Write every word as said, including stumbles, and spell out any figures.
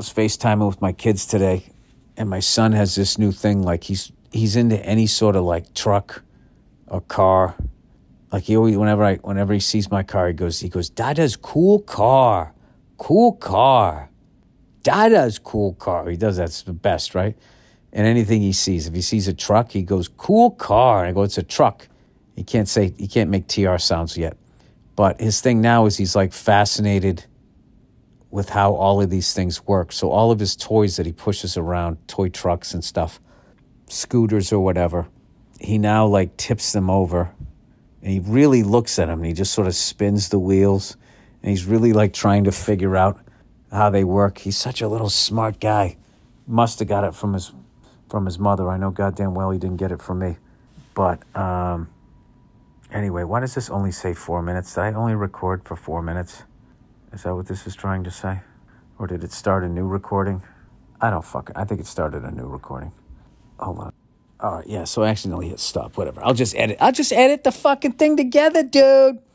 was FaceTiming with my kids today, and my son has this new thing. Like, he's he's into any sort of, like, truck or car. Like, he always, whenever I whenever he sees my car, he goes, he goes, Dada's cool car, cool car, Dada's cool car. He does that's the best, right? And anything he sees, if he sees a truck, he goes, cool car. And I go, it's a truck. He can't say, he can't make T R sounds yet. But his thing now is he's, like, fascinated with how all of these things work. So all of his toys that he pushes around, toy trucks and stuff, scooters or whatever, he now, like, tips them over. And he really looks at them, and he just sort of spins the wheels. And he's really, like, trying to figure out how they work. He's such a little smart guy. Must have got it from his... from his mother. I know goddamn well he didn't get it from me. But um, anyway, why does this only say four minutes? Did I only record for four minutes? Is that what this is trying to say? Or did it start a new recording? I don't fucking... I think it started a new recording. Hold on. All right, yeah, so I accidentally hit stop. Whatever. I'll just edit. I'll just edit the fucking thing together, dude.